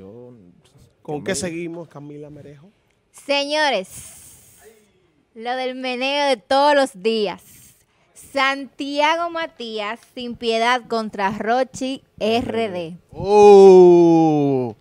yo... ¿Con qué seguimos, Camila Merejo? Señores, lo del meneo de todos los días. Santiago Matías, sin piedad contra Rochy RD. ¡Oh!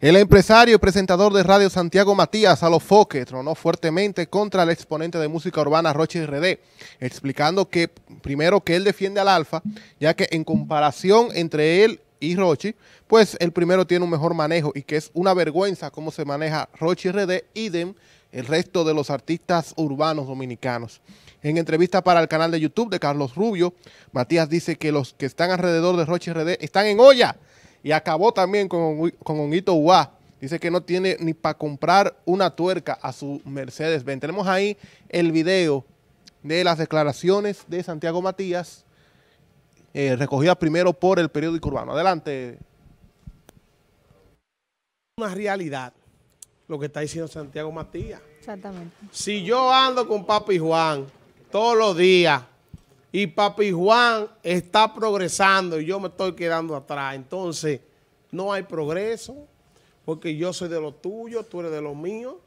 El empresario y presentador de radio Santiago Matías a los foques tronó fuertemente contra el exponente de música urbana Rochy RD, explicando que primero que él defiende al Alfa, ya que en comparación entre él y Rochy, pues el primero tiene un mejor manejo y que es una vergüenza cómo se maneja Rochy RD, idem el resto de los artistas urbanos dominicanos. En entrevista para el canal de YouTube de Carlos Rubio, Matías dice que los que están alrededor de Rochy RD están en olla. Y acabó también con Honguito Uá. Dice que no tiene ni para comprar una tuerca a su Mercedes-Benz. Tenemos ahí el video de las declaraciones de Santiago Matías, recogidas primero por el periódico urbano. Adelante. Una realidad, lo que está diciendo Santiago Matías. Exactamente. Si yo ando con Papi Juan todos los días, y Papi Juan está progresando y yo me estoy quedando atrás. Entonces, no hay progreso porque yo soy de lo tuyo, tú eres de lo mío.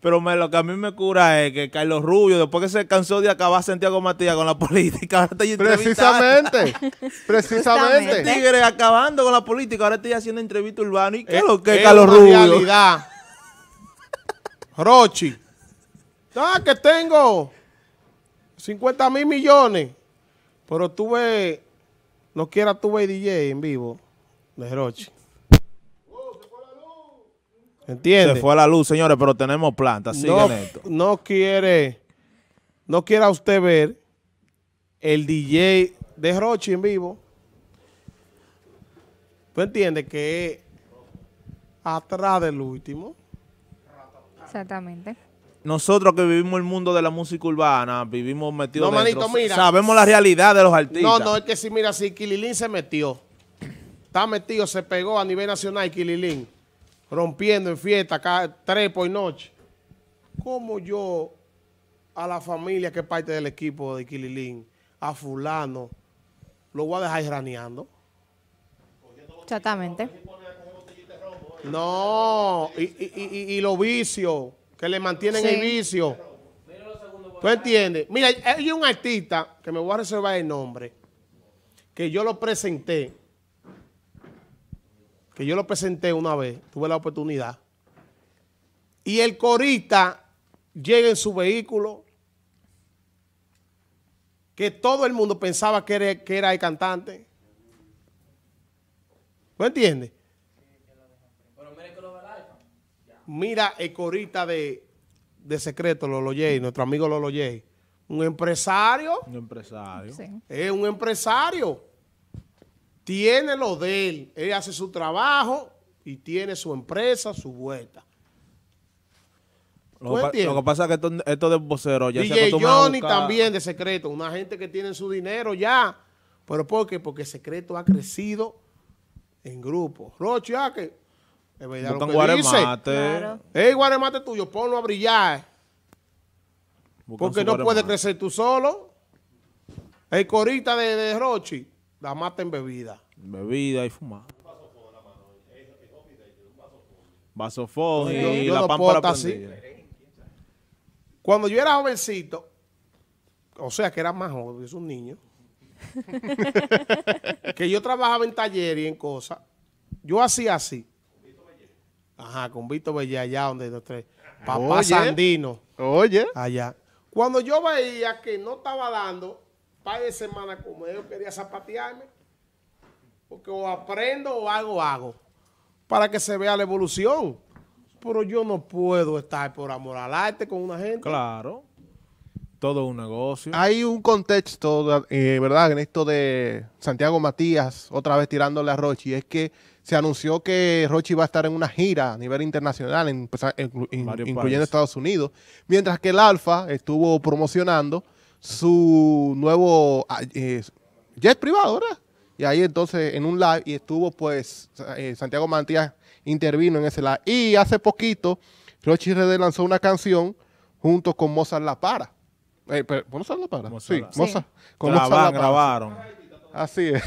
Pero lo que a mí me cura es que Carlos Rubio, después que se cansó de acabar Santiago Matías con la política, ahora está precisamente. El tigre acabando con la política, ahora estoy haciendo entrevista urbana. ¿Y qué es lo que es Carlos Rubio? Realidad. Rochy. Ah, que tengo 50 mil millones, pero tú ves, no quieras tú ver DJ en vivo de Rochy. ¿Entiendes? Se fue a la luz, señores, pero tenemos plantas, sigan esto. No quiera usted ver el DJ de Rochy en vivo. ¿Tú entiendes que atrás del último? Exactamente. Nosotros que vivimos el mundo de la música urbana, vivimos metidos dentro, manito, mira, sabemos la realidad de los artistas. No, es que si mira, si Quililín se metió, está metido, se pegó a nivel nacional Quililín, rompiendo en fiesta, acá, 3 por noche. ¿Cómo yo, a la familia que es parte del equipo de Quililín, a fulano, lo voy a dejar raneando? Exactamente. No, y los vicios, que le mantienen el vicio. ¿Tú entiendes? Mira, hay un artista, que me voy a reservar el nombre, que yo lo presenté, una vez, tuve la oportunidad, y el corista llega en su vehículo, que todo el mundo pensaba que era el cantante. ¿Tú entiendes? Mira el corista de Secreto, Lolo Jay, nuestro amigo Lolo Jay. Un empresario. Es un empresario. Tiene lo de él. Él hace su trabajo y tiene su empresa, su vuelta. Lo que pasa es que esto de vocero ya se acostumbra. Johnny también de Secreto. Una gente que tiene su dinero ya. ¿Pero por qué? Porque Secreto ha crecido en grupo. Rochy, que... Es verdad lo que Guaremate. Claro. El Guaremate tuyo, ponlo a brillar. Buscan porque no puedes crecer tú solo. El corita de Rochy, la mata en bebida. Bebida y fumar. Vaso fondo y la pampa así. Cuando yo era jovencito, o sea que era más joven, es un niño, que yo trabajaba en taller y en cosas, yo hacía así. Ajá, con Vito Bellé, allá donde nuestro papá Sandino. Oye. Allá. Cuando yo veía que no estaba dando, par de semanas como yo quería zapatearme, porque o aprendo o hago, para que se vea la evolución. Pero yo no puedo estar por amor al arte con una gente. Claro. Todo un negocio. Hay un contexto, ¿verdad? En esto de Santiago Matías, otra vez tirándole a Rochy, es que se anunció que Rochy va a estar en una gira a nivel internacional, incluyendo Estados Unidos, mientras que el Alfa estuvo promocionando su nuevo jet privado, ¿verdad? Y ahí entonces en un live, y estuvo pues Santiago Matías intervino en ese live. Y hace poquito Rochy RD lanzó una canción junto con Mozart La Para. ¿Mozart La Para? Sí, Mozart. Con Mozart La Para. Grabaron. Así es.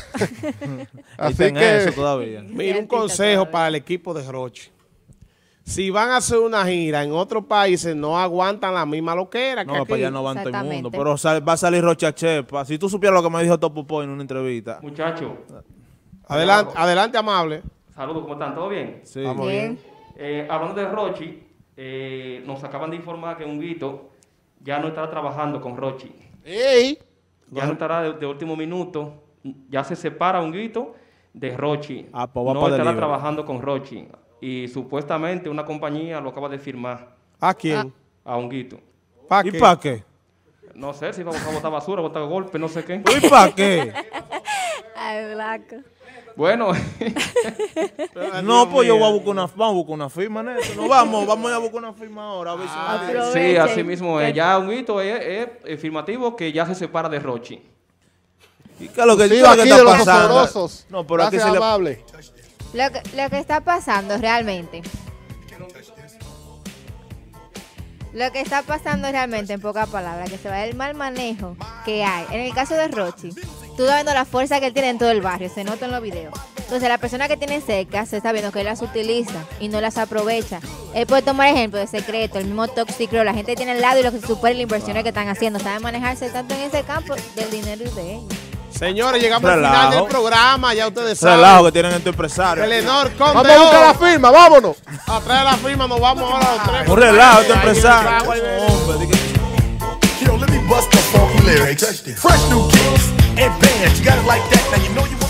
Así que eso todavía. Mira, un consejo para el equipo de Rochy. Si van a hacer una gira en otros países, no aguantan la misma loquera. No, que aquí. Para allá no van todo el mundo. Pero va a salir Rocha Chepa. Si tú supieras lo que me dijo Topo Po en una entrevista. Muchacho. Adelante, adelante, amable. Saludos, ¿cómo están? ¿Todo bien? Sí. Vamos bien. Hablando de Rochy, nos acaban de informar que Honguito ya no estará trabajando con Rochy. ¡Ey! Ya no estará de último minuto. Ya se separa Honguito de Rochy. No estará trabajando con Rochy. Y supuestamente una compañía lo acaba de firmar. ¿A quién? A Honguito. ¿Y para qué? No sé, si va a botar basura, botar golpe, no sé qué. ¿Y para qué? Ay, blanco. Bueno. No, pues yo voy a buscar una firma, ¿no? No, vamos a buscar una firma ahora. A ver si sí, así mismo es. Ya Honguito es firmativo que ya se separa de Rochy. ¿Y qué es lo que digo que está pasando? No, pero aquí se le... Lo que está pasando realmente. Lo que está pasando realmente, en pocas palabras, que se va el mal manejo que hay. En el caso de Rochy, tú estás viendo la fuerza que él tiene en todo el barrio, se nota en los videos. Entonces, la persona que tiene cerca se está viendo que él las utiliza y no las aprovecha. Él puede tomar ejemplo de Secreto, el mismo Toxicro, la gente tiene al lado y lo que supera las inversiones que están haciendo. Saben manejarse tanto en ese campo del dinero y de ellos. Señores, llegamos al final del programa, ya ustedes saben. Relajo que tienen en tu empresario. Telenor, vamos a buscar la firma, vámonos. Atrás de la firma nos vamos ahora los tres. Un relajo este empresario. Hombre,